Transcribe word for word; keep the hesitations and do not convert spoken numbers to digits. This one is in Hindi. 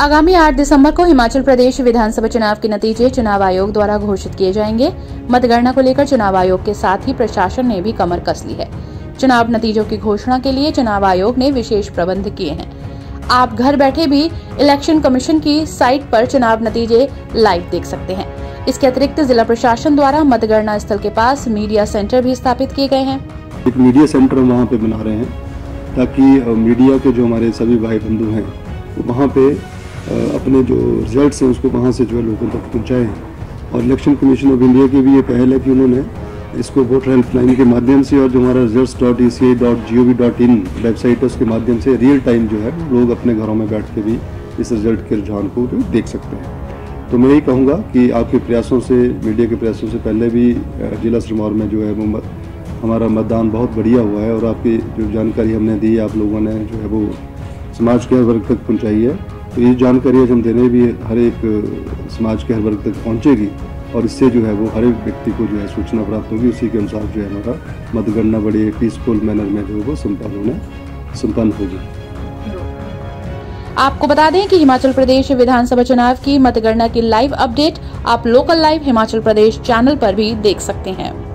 आगामी आठ दिसंबर को हिमाचल प्रदेश विधानसभा चुनाव के नतीजे चुनाव आयोग द्वारा घोषित किए जाएंगे। मतगणना को लेकर चुनाव आयोग के साथ ही प्रशासन ने भी कमर कस ली है। चुनाव नतीजों की घोषणा के लिए चुनाव आयोग ने विशेष प्रबंध किए हैं। आप घर बैठे भी इलेक्शन कमीशन की साइट पर चुनाव नतीजे लाइव देख सकते हैं। इसके अतिरिक्त जिला प्रशासन द्वारा मतगणना स्थल के पास मीडिया सेंटर भी स्थापित किए गए हैं। एक मीडिया सेंटर वहाँ पे बना रहे हैं ताकि मीडिया के जो हमारे सभी भाई बंधु हैं वो वहाँ पे अपने जो रिजल्ट्स हैं उसको वहाँ से जो है लोगों तक पहुँचाएँ। और इलेक्शन कमीशन ऑफ इंडिया की भी ये पहल है कि उन्होंने इसको वोट हेल्पलाइन के माध्यम से और जो हमारा result dot E C I dot G O V dot in website है उसके माध्यम से रियल टाइम जो है लोग अपने घरों में बैठ के भी इस रिजल्ट के रुझान को जो देख सकते हैं। तो मैं यही कहूँगा कि आपके प्रयासों से, मीडिया के प्रयासों से पहले भी जिला सिरमौर में जो है वो हमारा मतदान बहुत बढ़िया हुआ है और आपकी जो जानकारी हमने दी आप लोगों ने जो है वो समाज के हर वर्ग तक पहुँचाई है। तो ये जानकारी आज हम देने भी हर एक समाज के हर वर्ग तक पहुँचेगी और इससे जो है वो हर एक व्यक्ति को जो है सूचना प्राप्त होगी। उसी के अनुसार जो है हमारा मतगणना बड़ी पीसफुल मैनर में जो है वो संपन्न होने संपन्न होगी। आपको बता दें कि हिमाचल प्रदेश विधानसभा चुनाव की मतगणना की लाइव अपडेट आप local live Himachal Pradesh channel पर भी देख सकते हैं।